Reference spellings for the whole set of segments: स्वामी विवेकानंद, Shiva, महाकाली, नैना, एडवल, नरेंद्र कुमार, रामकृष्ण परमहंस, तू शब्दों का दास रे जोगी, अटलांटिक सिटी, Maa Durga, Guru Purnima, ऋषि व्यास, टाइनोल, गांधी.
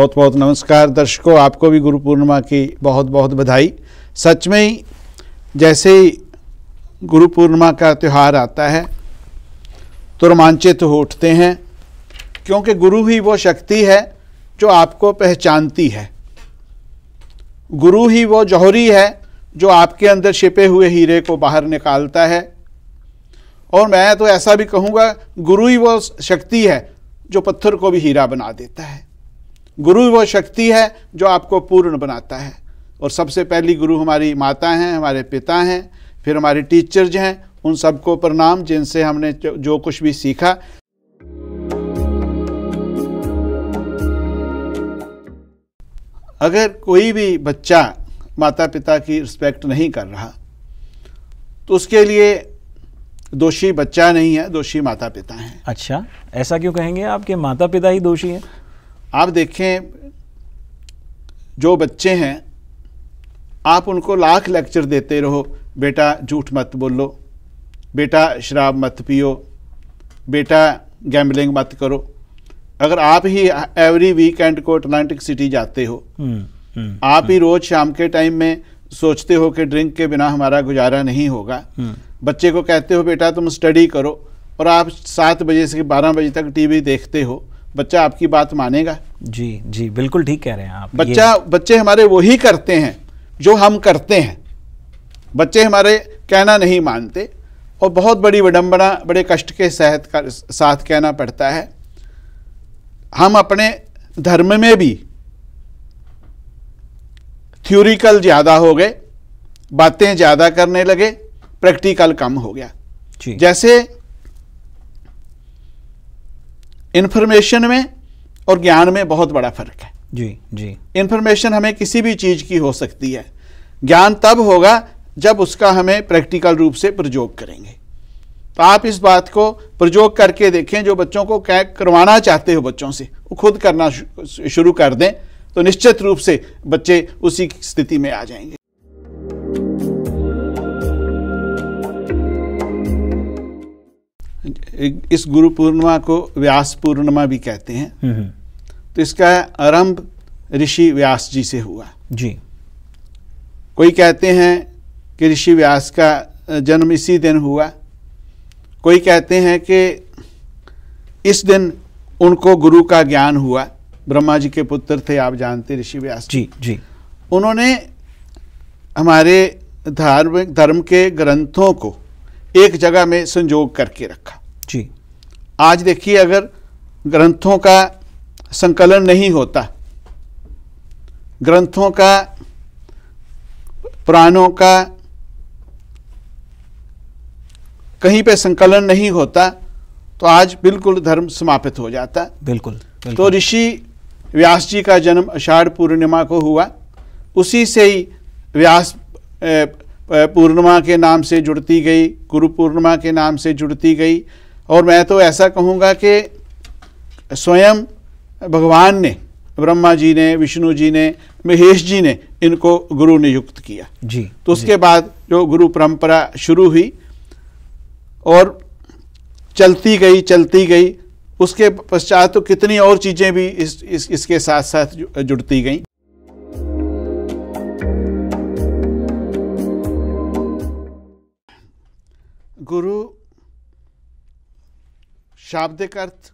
बहुत बहुत नमस्कार दर्शकों, आपको भी गुरु पूर्णिमा की बहुत बहुत बधाई। सच में ही जैसे ही गुरु पूर्णिमा का त्यौहार आता है तो रोमांचित हो उठते हैं, क्योंकि गुरु ही वो शक्ति है जो आपको पहचानती है। गुरु ही वो जौहरी है जो आपके अंदर छिपे हुए हीरे को बाहर निकालता है। और मैं तो ऐसा भी कहूँगा, गुरु ही वो शक्ति है जो पत्थर को भी हीरा बना देता है। गुरु ही वो शक्ति है जो आपको पूर्ण बनाता है। और सबसे पहली गुरु हमारी माता हैं, हमारे पिता हैं, फिर हमारे टीचर्स हैं। उन सबको प्रणाम जिनसे हमने जो कुछ भी सीखा। अगर कोई भी बच्चा माता पिता की रिस्पेक्ट नहीं कर रहा तो उसके लिए दोषी बच्चा नहीं है, दोषी माता पिता हैं। अच्छा, ऐसा क्यों कहेंगे? आपके माता पिता ही दोषी हैं? आप देखें, जो बच्चे हैं आप उनको लाख लेक्चर देते रहो, बेटा झूठ मत बोलो, बेटा शराब मत पियो, बेटा गैम्बलिंग मत करो। अगर आप ही एवरी वीकेंड को अटलांटिक सिटी जाते हो, आप ही रोज शाम के टाइम में सोचते हो कि ड्रिंक के बिना हमारा गुजारा नहीं होगा, बच्चे को कहते हो बेटा तुम स्टडी करो, और आप 7 बजे से 12 बजे तक टीवी देखते हो, बच्चा आपकी बात मानेगा? जी जी, बिल्कुल ठीक कह रहे हैं आप। बच्चे हमारे वही करते हैं जो हम करते हैं। बच्चे हमारे कहना नहीं मानते और बहुत बड़ी विडंबना, बड़े कष्ट के साथ कहना पड़ता है। हम अपने धर्म में भी थ्योरिकल ज़्यादा हो गए, बातें ज़्यादा करने लगे, प्रैक्टिकल कम हो गया। जैसे इन्फॉर्मेशन में और ज्ञान में बहुत बड़ा फर्क है। जी जी, इन्फॉर्मेशन हमें किसी भी चीज़ की हो सकती है, ज्ञान तब होगा जब उसका हमें प्रैक्टिकल रूप से प्रयोग करेंगे। तो आप इस बात को प्रयोग करके देखें, जो बच्चों को क्या करवाना चाहते हो बच्चों से वो खुद करना शुरू कर दें तो निश्चित रूप से बच्चे उसी स्थिति में आ जाएंगे। इस गुरु पूर्णिमा को व्यास पूर्णिमा भी कहते हैं। तो इसका आरंभ ऋषि व्यास जी से हुआ। जी, कोई कहते हैं कि ऋषि व्यास का जन्म इसी दिन हुआ, कोई कहते हैं कि इस दिन उनको गुरु का ज्ञान हुआ। ब्रह्मा जी के पुत्र थे, आप जानते, ऋषि व्यास जी। जी, उन्होंने हमारे धार्मिक धर्म के ग्रंथों को एक जगह में संजोग करके रखा। जी, आज देखिए, अगर ग्रंथों का संकलन नहीं होता, ग्रंथों का, पुराणों का कहीं पे संकलन नहीं होता तो आज बिल्कुल धर्म समाप्त हो जाता। बिल्कुल। तो ऋषि व्यास जी का जन्म आषाढ़ पूर्णिमा को हुआ, उसी से ही व्यास पूर्णिमा के नाम से जुड़ती गई, गुरु पूर्णिमा के नाम से जुड़ती गई। और मैं तो ऐसा कहूँगा कि स्वयं भगवान ने, ब्रह्मा जी ने, विष्णु जी ने, महेश जी ने इनको गुरु नियुक्त किया। जी, तो उसके बाद जो गुरु परंपरा शुरू हुई और चलती गई, उसके पश्चात तो कितनी और चीज़ें भी इसके साथ साथ जुड़ती गईं। गुरु शाब्दिक अर्थ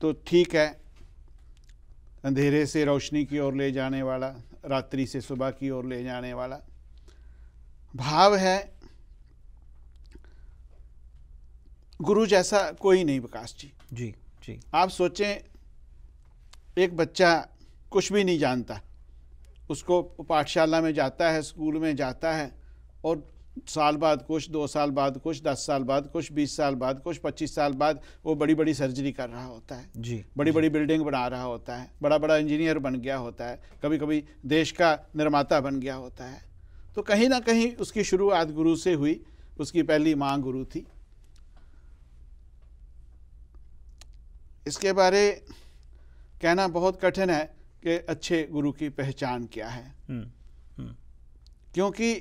तो ठीक है, अंधेरे से रोशनी की ओर ले जाने वाला, रात्रि से सुबह की ओर ले जाने वाला। भाव है गुरु जैसा कोई नहीं विकास जी। जी जी, आप सोचें, एक बच्चा कुछ भी नहीं जानता, उसको पाठशाला में जाता है, स्कूल में जाता है, और साल बाद कुछ, 2 साल बाद कुछ, 10 साल बाद कुछ, 20 साल बाद कुछ, 25 साल बाद वो बड़ी बड़ी सर्जरी कर रहा होता है। जी, बड़ी बड़ी बिल्डिंग बना रहा होता है, बड़ा बड़ा इंजीनियर बन गया होता है, कभी कभी देश का निर्माता बन गया होता है। तो कहीं ना कहीं उसकी शुरुआत गुरु से हुई, उसकी पहली माँ गुरु थी। इसके बारे कहना बहुत कठिन है कि अच्छे गुरु की पहचान क्या है, क्योंकि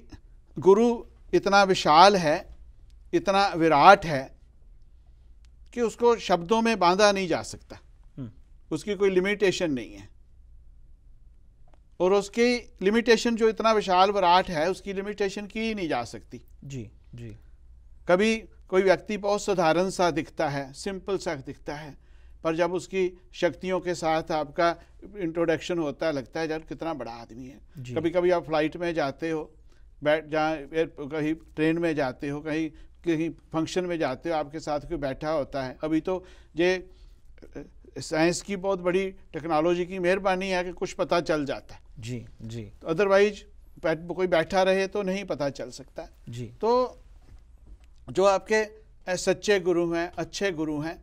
गुरु इतना विशाल है, इतना विराट है कि उसको शब्दों में बांधा नहीं जा सकता। उसकी कोई लिमिटेशन नहीं है, और उसकी लिमिटेशन जो इतना विशाल विराट है उसकी लिमिटेशन की ही नहीं जा सकती। जी जी, कभी कोई व्यक्ति बहुत साधारण सा दिखता है, सिंपल सा दिखता है, पर जब उसकी शक्तियों के साथ आपका इंट्रोडक्शन होता है लगता है यार कितना बड़ा आदमी है। कभी कभी आप फ्लाइट में जाते हो, कहीं ट्रेन में जाते हो, कहीं कहीं फंक्शन में जाते हो, आपके साथ कोई बैठा होता है। अभी तो ये साइंस की बहुत बड़ी टेक्नोलॉजी की मेहरबानी है कि कुछ पता चल जाता है। जी जी, अदरवाइज कोई बैठा रहे तो नहीं पता चल सकता जी। तो जो आपके सच्चे गुरु हैं, अच्छे गुरु हैं,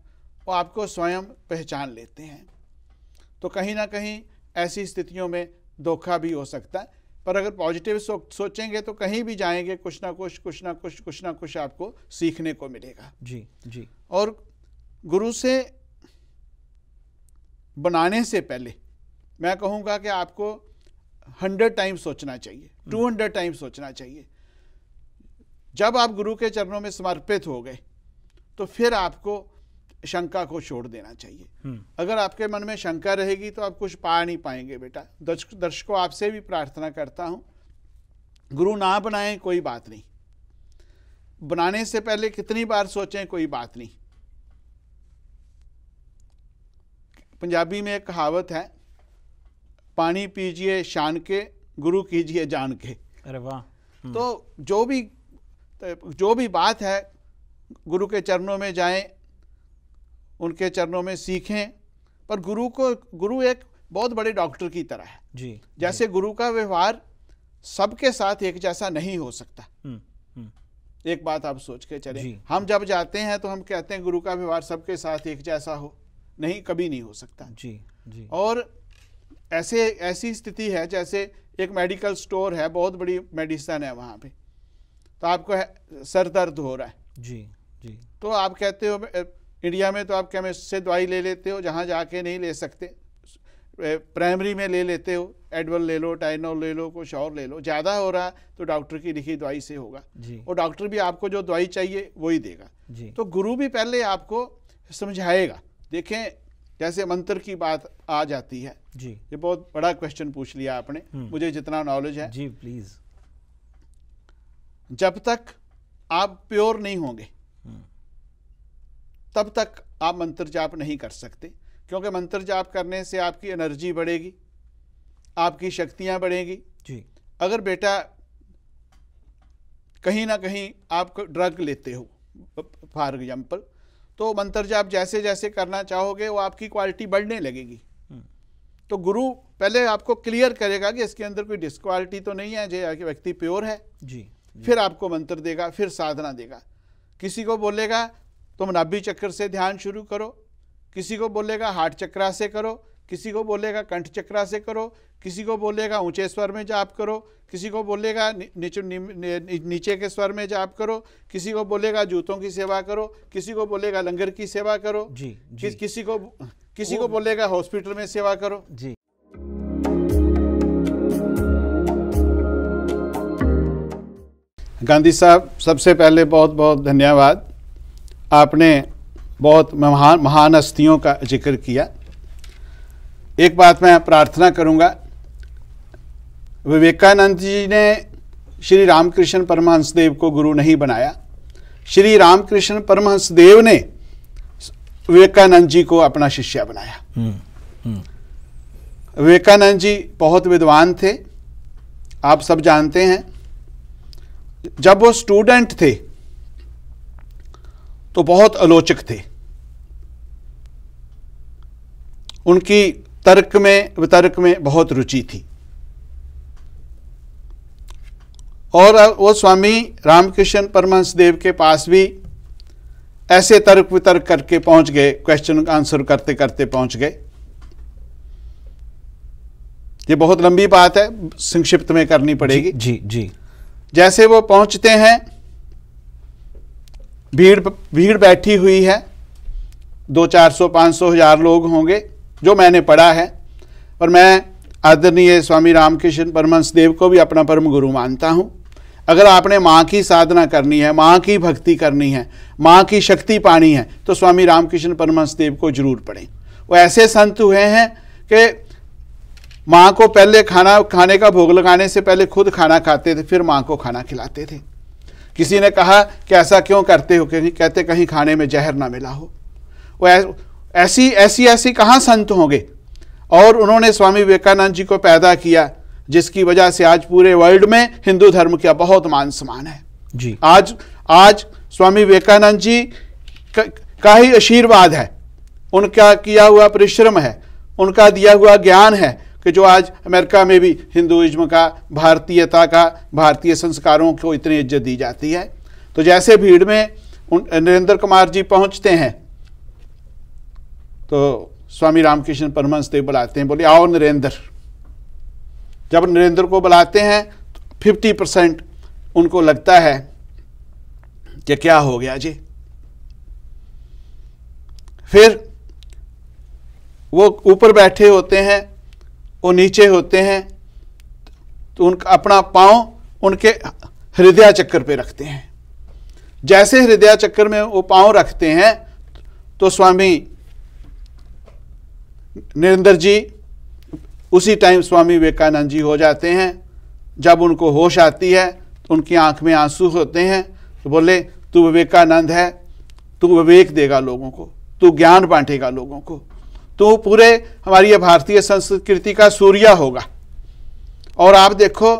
वो आपको स्वयं पहचान लेते हैं। तो कहीं ना कहीं ऐसी स्थितियों में धोखा भी हो सकता है, पर अगर पॉजिटिव सोचेंगे तो कहीं भी जाएंगे कुछ ना कुछ आपको सीखने को मिलेगा। जी जी, और गुरु से बनाने से पहले मैं कहूँगा कि आपको 100 टाइम सोचना चाहिए, 200 टाइम सोचना चाहिए। जब आप गुरु के चरणों में समर्पित हो गए तो फिर आपको शंका को छोड़ देना चाहिए। अगर आपके मन में शंका रहेगी तो आप कुछ पा नहीं पाएंगे बेटा। दर्शकों, आपसे भी प्रार्थना करता हूँ, गुरु ना बनाएं कोई बात नहीं, बनाने से पहले कितनी बार सोचें कोई बात नहीं। पंजाबी में एक कहावत है, पानी पीजिए शान के, गुरु कीजिए जान के। अरे वाह! तो जो भी बात है, गुरु के चरणों में जाएं, उनके चरणों में सीखें। पर गुरु एक बहुत बड़े डॉक्टर की तरह है। जी, जैसे जी। गुरु का व्यवहार सबके साथ एक जैसा नहीं हो सकता। एक बात आप सोच के चलें। हम जब जाते हैं तो हम कहते हैं गुरु का व्यवहार सबके साथ एक जैसा हो, नहीं, कभी नहीं हो सकता। जी जी, और ऐसी स्थिति है जैसे एक मेडिकल स्टोर है, बहुत बड़ी मेडिसिन है वहाँ पे, तो आपको सर दर्द हो रहा है। जी जी, तो आप कहते हो, इंडिया में तो आप केमिस्ट से दवाई ले लेते हो, जहाँ जाके नहीं ले सकते, प्राइमरी में ले लेते हो, एडवल ले लो, टाइनोल ले लो, कुछ और ले लो। ज़्यादा हो रहा तो डॉक्टर की लिखी दवाई से होगा, और डॉक्टर भी आपको जो दवाई चाहिए वही देगा। तो गुरु भी पहले आपको समझाएगा। देखें, जैसे मंत्र की बात आ जाती है जी, ये बहुत बड़ा क्वेश्चन पूछ लिया आपने, मुझे जितना नॉलेज है जी, प्लीज। जब तक आप प्योर नहीं होंगे तब तक आप मंत्र जाप नहीं कर सकते, क्योंकि मंत्र जाप करने से आपकी एनर्जी बढ़ेगी, आपकी शक्तियां बढ़ेंगी जी। अगर बेटा कहीं ना कहीं आप ड्रग लेते हो फॉर एग्जाम्पल, तो मंत्र जाप जैसे जैसे करना चाहोगे वो आपकी क्वालिटी बढ़ने लगेगी। तो गुरु पहले आपको क्लियर करेगा कि इसके अंदर कोई डिसक्वालिटी तो नहीं है, जो व्यक्ति प्योर है जी, जी। फिर आपको मंत्र देगा, फिर साधना देगा। किसी को बोलेगा तुम नाभि चक्र से ध्यान शुरू करो, किसी को बोलेगा हार्ट चक्रा से करो, किसी को बोलेगा कंठ चक्रा से करो, किसी को बोलेगा ऊंचे स्वर में जाप करो, किसी को बोलेगा नीचे के स्वर में जाप करो, किसी को बोलेगा जूतों की सेवा करो, किसी को बोलेगा लंगर की सेवा करो जी, जी। किसी को बोलेगा हॉस्पिटल में सेवा करो जी। गांधी साहब, सबसे पहले बहुत बहुत धन्यवाद। आपने बहुत महान हस्तियों का जिक्र किया। एक बात मैं प्रार्थना करूंगा, विवेकानंद जी ने श्री रामकृष्ण परमहंस देव को गुरु नहीं बनाया, श्री रामकृष्ण परमहंस देव ने विवेकानंद जी को अपना शिष्य बनाया। विवेकानंद जी बहुत विद्वान थे, आप सब जानते हैं। जब वो स्टूडेंट थे तो बहुत आलोचक थे, उनकी तर्क में बहुत रुचि थी, और वो स्वामी रामकृष्ण परमहंस देव के पास भी ऐसे तर्क वितर्क करके पहुंच गए, क्वेश्चन आंसर करते करते पहुंच गए। ये बहुत लंबी बात है, संक्षिप्त में करनी पड़ेगी जी जी, जी। जैसे वो पहुंचते हैं, भीड़ बैठी हुई है, 200-400-500,000 लोग होंगे, जो मैंने पढ़ा है। और मैं आदरणीय स्वामी रामकृष्ण परमहंस देव को भी अपना परम गुरु मानता हूँ। अगर आपने माँ की साधना करनी है, माँ की भक्ति करनी है, माँ की शक्ति पानी है, तो स्वामी रामकृष्ण परमहंस देव को जरूर पढ़ें। वो ऐसे संत हुए हैं कि माँ को पहले खाना खाने का भोग लगाने से पहले खुद खाना खाते थे, फिर माँ को खाना खिलाते थे। किसी ने कहा कि ऐसा क्यों करते हो, क्योंकि कहते कहीं खाने में जहर ना मिला हो। वो ऐसी कहाँ संत होंगे। और उन्होंने स्वामी विवेकानंद जी को पैदा किया, जिसकी वजह से आज पूरे वर्ल्ड में हिंदू धर्म का बहुत मान सम्मान है जी। आज स्वामी विवेकानंद जी का ही आशीर्वाद है, उनका किया हुआ परिश्रम है, उनका दिया हुआ ज्ञान है कि जो आज अमेरिका में भी हिंदुइज्म का, भारतीयता का, भारतीय संस्कारों को इतनी इज्जत दी जाती है। तो जैसे भीड़ में नरेंद्र कुमार जी पहुंचते हैं तो स्वामी रामकृष्ण परमहंस देव बुलाते हैं, बोले आओ नरेंद्र। जब नरेंद्र को बुलाते हैं तो 50% उनको लगता है कि क्या हो गया जी। फिर वो ऊपर बैठे होते हैं, वो नीचे होते हैं, तो उनका अपना पाँव उनके हृदय चक्र पे रखते हैं। जैसे हृदय चक्र में वो पाँव रखते हैं तो स्वामी नरेंद्र जी उसी टाइम स्वामी विवेकानंद जी हो जाते हैं। जब उनको होश आती है तो उनकी आंख में आंसू होते हैं, तो बोले तू विवेकानंद है, तू विवेक देगा लोगों को, तू ज्ञान बांटेगा लोगों को, तो पूरे हमारी ये भारतीय संस्कृति का सूर्य होगा। और आप देखो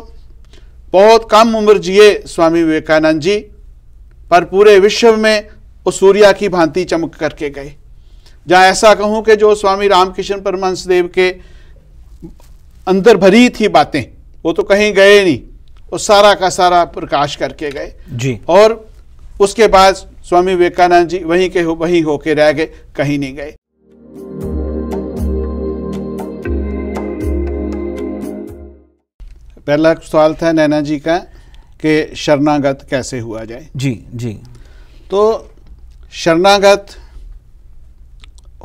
बहुत कम उम्र जिए स्वामी विवेकानंद जी, पर पूरे विश्व में वो सूर्य की भांति चमक करके गए। जहाँ ऐसा कहूँ कि जो स्वामी रामकृष्ण परमहंस देव के अंदर भरी थी बातें, वो तो कहीं गए नहीं, वो सारा का सारा प्रकाश करके गए जी। और उसके बाद स्वामी विवेकानंद जी वहीं होके रह गए, कहीं नहीं गए। पहला सवाल था नैना जी का कि शरणागत कैसे हुआ जाए जी। जी तो शरणागत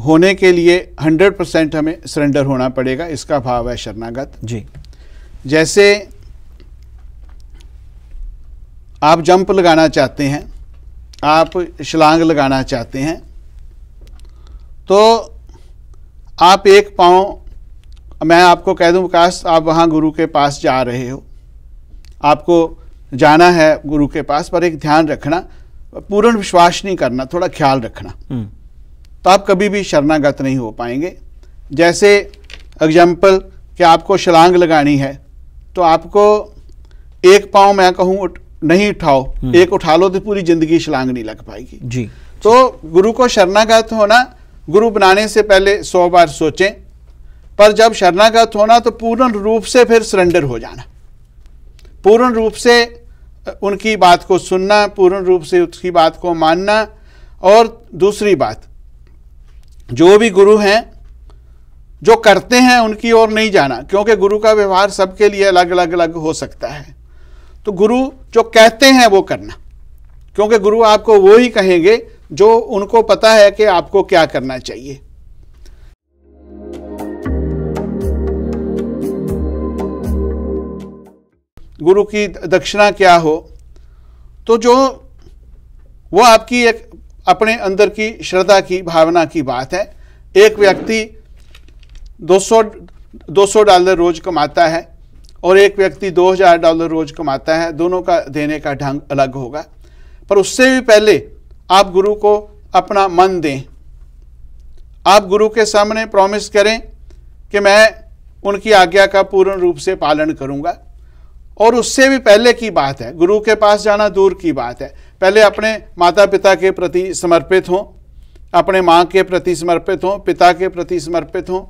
होने के लिए 100% हमें सरेंडर होना पड़ेगा, इसका भाव है शरणागत जी। जैसे आप जंप लगाना चाहते हैं, आप छलांग लगाना चाहते हैं, तो आप एक पाँव, मैं आपको कह दूं विकास आप वहाँ गुरु के पास जा रहे हो, आपको जाना है गुरु के पास, पर एक ध्यान रखना, पूर्ण विश्वास नहीं करना, थोड़ा ख्याल रखना, तो आप कभी भी शरणागत नहीं हो पाएंगे। जैसे एग्जाम्पल कि आपको छलांग लगानी है तो आपको एक पाँव मैं कहूँ नहीं उठाओ, एक उठा लो तो पूरी जिंदगी छलांग नहीं लग पाएगी जी। तो गुरु को शरणागत होना, गुरु बनाने से पहले 100 बार सोचें, पर जब शरणागत होना तो पूर्ण रूप से फिर सरेंडर हो जाना, पूर्ण रूप से उनकी बात को सुनना, पूर्ण रूप से उसकी बात को मानना। और दूसरी बात, जो भी गुरु हैं जो करते हैं उनकी ओर नहीं जाना, क्योंकि गुरु का व्यवहार सबके लिए अलग हो सकता है। तो गुरु जो कहते हैं वो करना, क्योंकि गुरु आपको वो ही कहेंगे जो उनको पता है कि आपको क्या करना चाहिए। गुरु की दक्षिणा क्या हो, तो जो वो आपकी एक अपने अंदर की श्रद्धा की भावना की बात है। एक व्यक्ति 200 डॉलर रोज कमाता है और एक व्यक्ति 2000 डॉलर रोज कमाता है, दोनों का देने का ढंग अलग होगा। पर उससे भी पहले आप गुरु को अपना मन दें, आप गुरु के सामने प्रॉमिस करें कि मैं उनकी आज्ञा का पूर्ण रूप से पालन करूंगा। और उससे भी पहले की बात है, गुरु के पास जाना दूर की बात है, पहले अपने माता पिता के प्रति समर्पित हों, अपने माँ के प्रति समर्पित हों, पिता के प्रति समर्पित हों,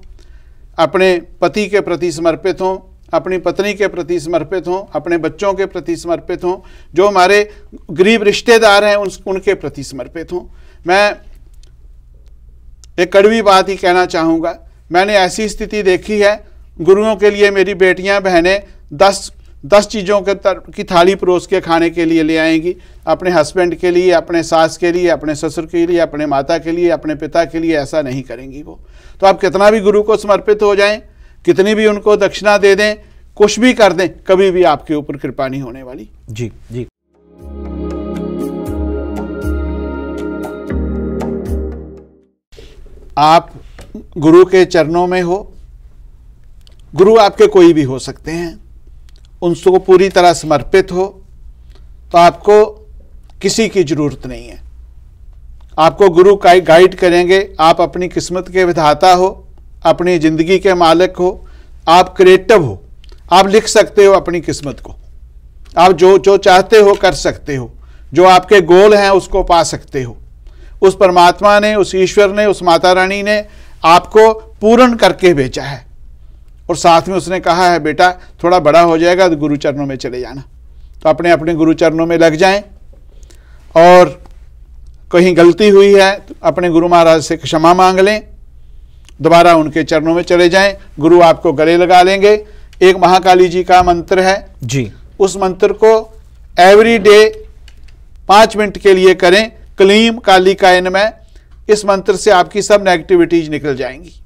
अपने पति के प्रति समर्पित हों, अपनी पत्नी के प्रति समर्पित हों, अपने बच्चों के प्रति समर्पित हों, जो हमारे गरीब रिश्तेदार हैं उनके प्रति समर्पित हों। मैं एक कड़वी बात ही कहना चाहूँगा, मैंने ऐसी स्थिति देखी है, गुरुओं के लिए मेरी बेटियाँ बहनें 10 चीज़ों की थाली परोस के खाने के लिए ले आएंगी, अपने हस्बैंड के लिए, अपने सास के लिए, अपने ससुर के लिए, अपने माता के लिए, अपने पिता के लिए, ऐसा नहीं करेंगी वो। तो आप कितना भी गुरु को समर्पित हो जाएं, कितनी भी उनको दक्षिणा दे दें, कुछ भी कर दें, कभी भी आपके ऊपर कृपा नहीं होने वाली जी। जी आप गुरु के चरणों में हो। गुरु आपके कोई भी हो सकते हैं, उनको पूरी तरह समर्पित हो तो आपको किसी की ज़रूरत नहीं है। आपको गुरु गाइड करेंगे। आप अपनी किस्मत के विधाता हो, अपनी ज़िंदगी के मालिक हो, आप क्रिएटिव हो, आप लिख सकते हो अपनी किस्मत को, आप जो चाहते हो कर सकते हो, जो आपके गोल हैं उसको पा सकते हो। उस परमात्मा ने, उस ईश्वर ने, उस माता रानी ने आपको पूर्ण करके भेजा है और साथ में उसने कहा है बेटा थोड़ा बड़ा हो जाएगा तो गुरु चरणों में चले जाना। तो अपने अपने गुरु चरणों में लग जाएं और कहीं गलती हुई है तो अपने गुरु महाराज से क्षमा मांग लें, दोबारा उनके चरणों में चले जाएं, गुरु आपको गले लगा लेंगे। एक महाकाली जी का मंत्र है जी, उस मंत्र को एवरी डे 5 मिनट के लिए करें। क्लीम काली कायन में, इस मंत्र से आपकी सब नेगेटिविटीज निकल जाएंगी।